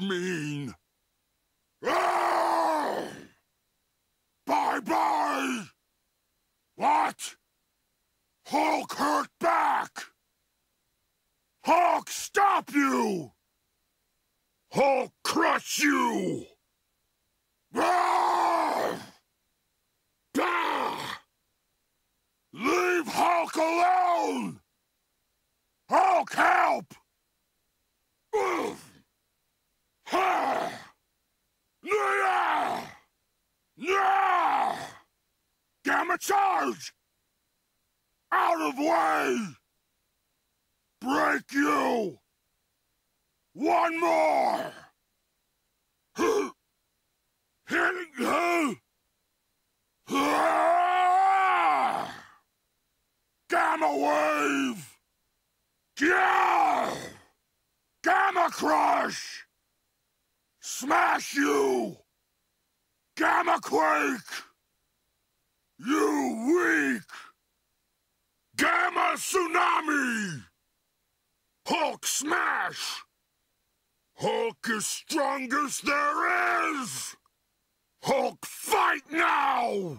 mean. Bye-bye! What? Hulk hurt back! Hulk stop you! Hulk crush you! Leave Hulk alone! Hulk help! Gamma charge! Out of way! Break you! One more! Gamma wave! Yeah! Gamma crush! Smash you! Gamma quake! You weak! Gamma tsunami! Hulk smash! Hulk is strongest there is! Hulk fight now!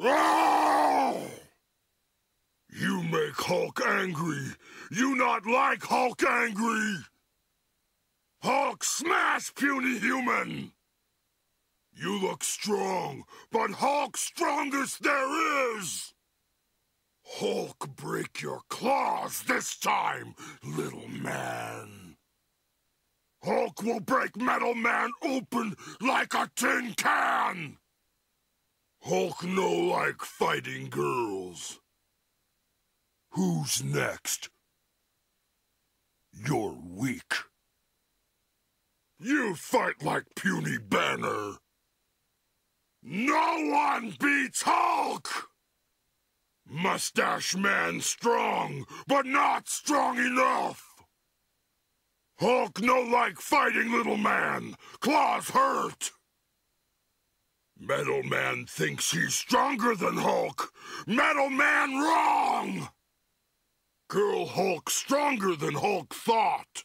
Oh! You make Hulk angry! You not like Hulk angry! Hulk smash, puny human! You look strong, but Hulk strongest there is! Hulk break your claws this time, little man! Hulk will break Metal Man open like a tin can! Hulk no like fighting girls. Who's next? You're weak. You fight like puny Banner. No one beats Hulk! Mustache Man strong, but not strong enough! Hulk no like fighting little man! Claws hurt! Metal Man thinks he's stronger than Hulk! Metal Man wrong! Girl Hulk stronger than Hulk thought!